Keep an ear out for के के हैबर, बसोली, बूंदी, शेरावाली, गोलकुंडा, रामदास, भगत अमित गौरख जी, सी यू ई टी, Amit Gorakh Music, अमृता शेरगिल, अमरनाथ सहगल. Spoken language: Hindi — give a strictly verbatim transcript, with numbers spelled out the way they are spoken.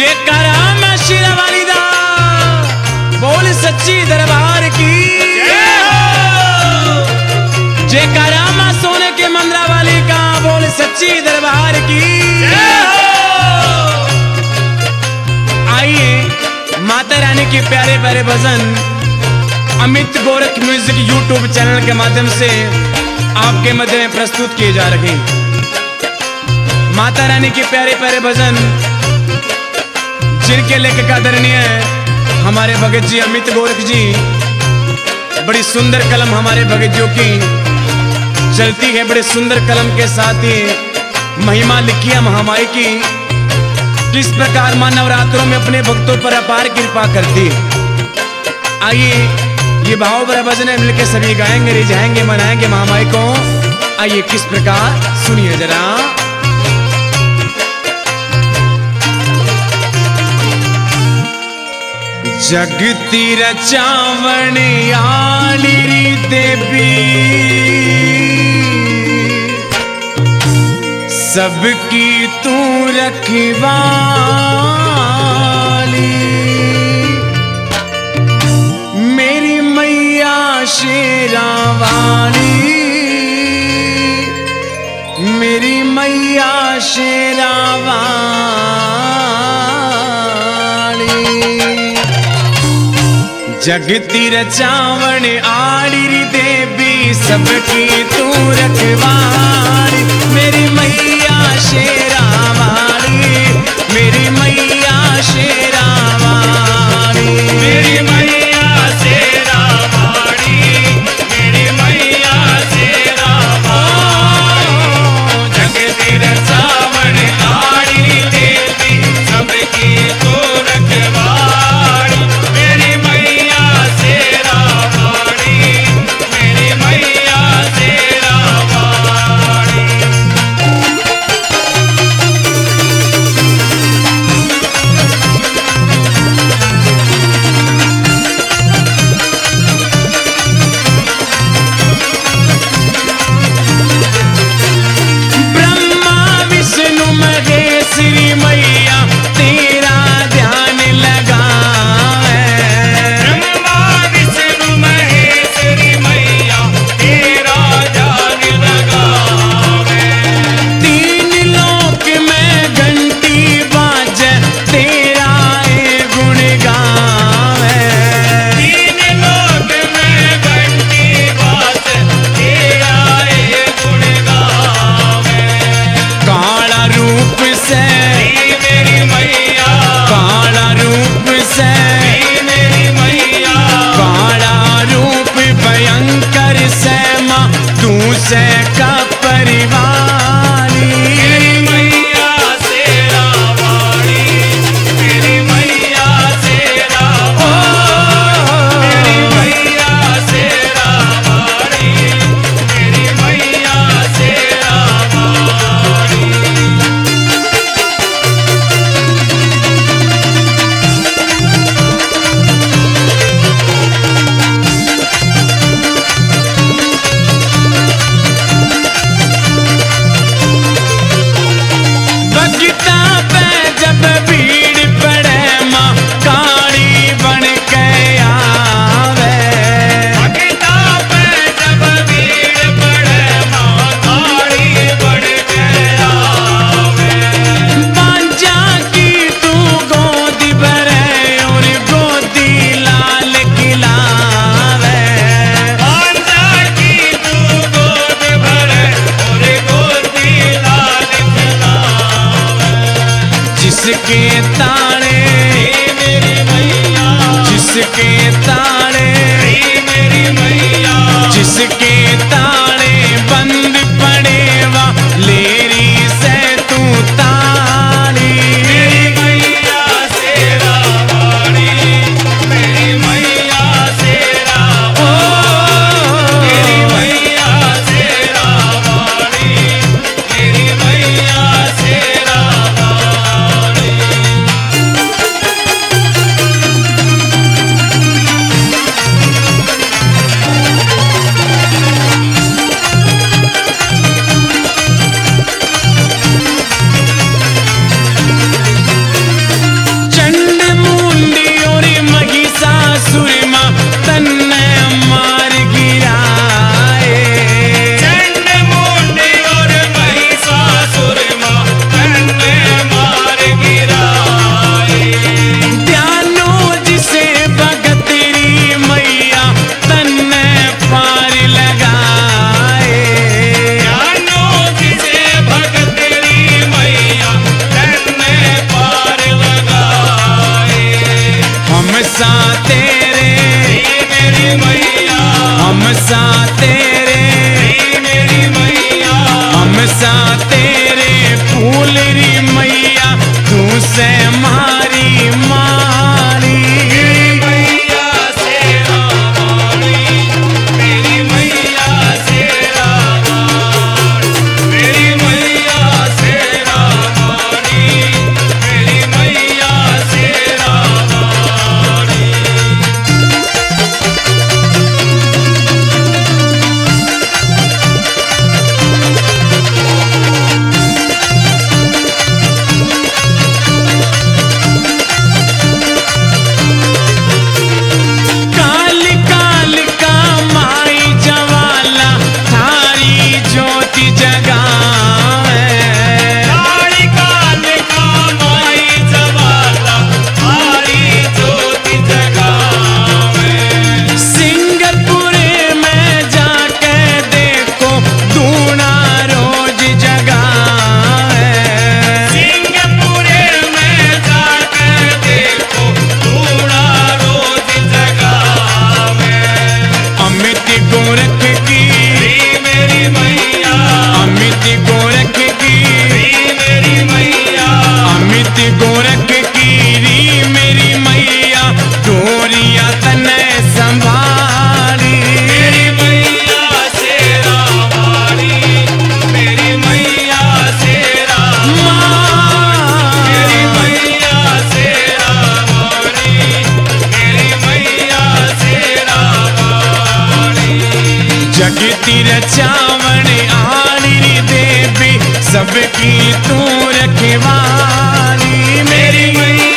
मुझे कराम शीरा वाली दा बोल सच्ची दरबार की जय कराम सोने के मंदरा वाली का बोल सच्ची दरबार की। आइए माता रानी के प्यारे प्यारे भजन Amit Gorakh music YouTube channel के माध्यम से आपके मध्य में प्रस्तुत किए जा रहे हैं। माता रानी के प्यारे प्यारे भजन जिनके लेखक आदरणीय हमारे भगत जी अमित गोरख जी, बड़ी सुंदर कलम हमारे भगत जी की चलती है, बड़े सुंदर कलम के साथ ही महिमा लिखी है महामाई की, किस प्रकार मां नवरात्रों में अपने भक्तों पर अपार कृपा करती है। आइए ये भाव भरा भजन है, मिलकर सभी गाएंगे, रिझाएंगे, मनाएंगे महामाई को। आइए किस प्रकार सुनिए जरा। जगती रचावण आली देवी सबकी तू रखवाली शेरावाली मेरी मैया शेरावाली। जगती रचावण आली देवी सबकी तू रखवाली मेरी मैया शेरावाली मेरी मैया शेरावाली मेरी मैया शेरावाली की तू रखवाली मेरी।